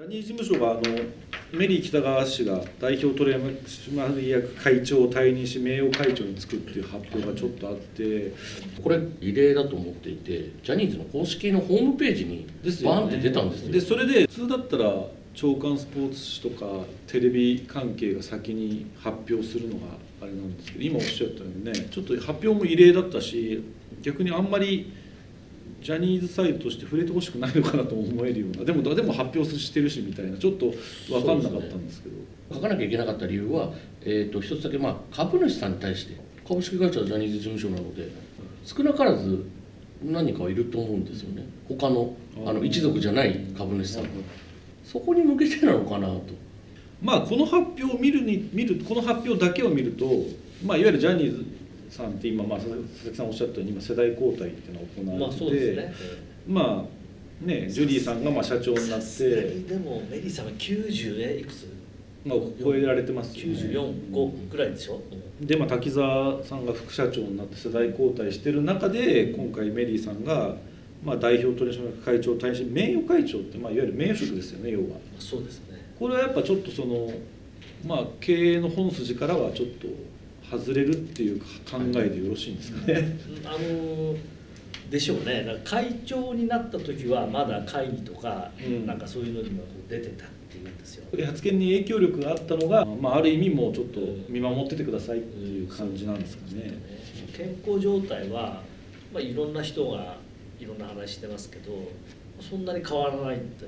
ジャニーズ事務所がメリー喜多川氏が代表取締役会長を退任し名誉会長に就くっていう発表がちょっとあって、これ異例だと思っていて、ジャニーズの公式のホームページにバンって出たんですよ。でそれで普通だったら朝刊スポーツ紙とかテレビ関係が先に発表するのがあれなんですけど、今おっしゃったようにね、ちょっと発表も異例だったし、逆にあんまりジャニーズサイドとして触れてほしくないのかなと思えるような、でも発表してるしみたいな、ちょっと分かんなかったんですけど、書かなきゃいけなかった理由は、一つだけ、株主さんに対して、株式会社はジャニーズ事務所なので少なからず何人かはいると思うんですよね、他の一族じゃない株主さんが。そこに向けてなのかなと。この発表をこの発表だけを見ると、いわゆるジャニーズさんって今、佐々木さんおっしゃったように今世代交代っていうのが行われてて、ジュリーさんが社長になって、でもメリーさんは90いくつ超えられてますよね、94、5くらいでしょ。で滝沢さんが副社長になって世代交代してる中で、今回メリーさんが代表取締役会長退任、名誉会長っていわゆる名誉職ですよね、要は。そうですね。これはやっぱちょっと経営の本筋からはちょっと外れるっていう考えでよろしいんですかね。でしょうね。会長になった時はまだ会議とか、そういうのにも出てたっていうんですよ。発言に影響力があったのが、ある意味もうちょっと見守っててくださいっていう感じなんですかね。健康状態は、いろんな人がいろんな話してますけど、そんなに変わらないって。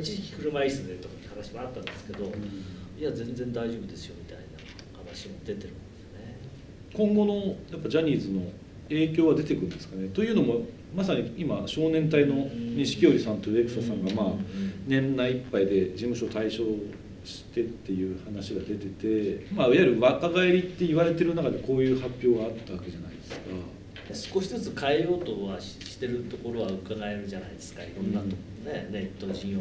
一時期車椅子でとかって話もあったんですけど、いや全然大丈夫ですよみたいな話も出てる。今後のやっぱジャニーズの影響は出てくるんですかね。というのもまさに今少年隊の錦織さんと植草さんが年内いっぱいで事務所退所してっていう話が出てて、いわゆる若返りって言われてる中でこういう発表があったわけじゃないですか。少しずつ変えようとはしてるところは伺えるじゃないですか、いろんなとこね、ネット信用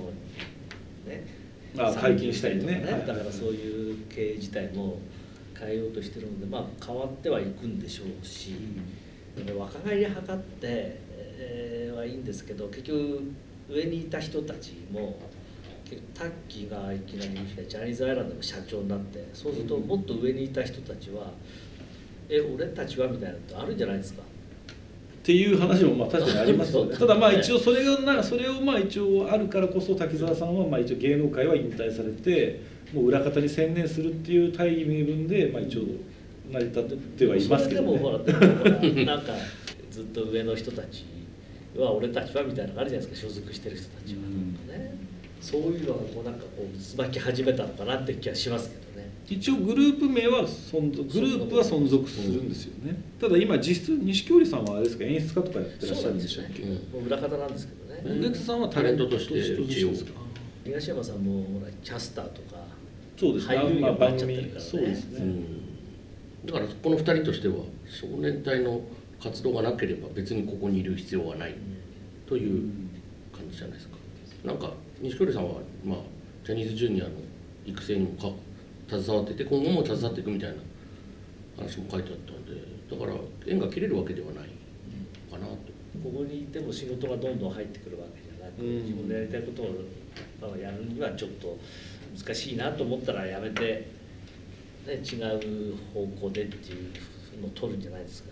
ね解禁したりとかね、だからそういう経営自体も変えようとしてるので、変わってはいくんでしょうし、若返り図ってはいいんですけど、結局上にいた人たちもタッキーがいきなりジャニーズアイランドの社長になって、そうするともっと上にいた人たちは「俺たちは」みたいなことあるんじゃないですかっていう話も確かにありますよね。ただ一応それを一応あるからこそ、滝沢さんは一応芸能界は引退されて、もう裏方に専念するっていう大義名分で一応成り立ってはいますけどね。それでもなんかずっと上の人たちは俺たちはみたいなのがあるじゃないですか、所属してる人たちはね。そういうのがつばき始めたのかなって気はしますけどね。一応グループ名は存続するんですよね。ただ今実質錦織さんはあれですか、演出家とかやってらっしゃるんでしょうけど、裏方なんですけどね。植草さんはタレントとして一応ですか。東山さんもキャスターとか俳優になっちゃってるからね。だからこの2人としては少年隊の活動がなければ別にここにいる必要はないという感じじゃないですか。なんか錦織さんはジャニーズジュニアの育成にも携わっていて、今後も携わっていくみたいな話も書いてあったので、だから縁が切れるわけではないかなと。ここにいても仕事がどんどん入ってくるわけじゃなくて、自分でやりたいことをやるにはちょっと難しいなと思ったらやめて、違う方向でっていうのを取るんじゃないですか。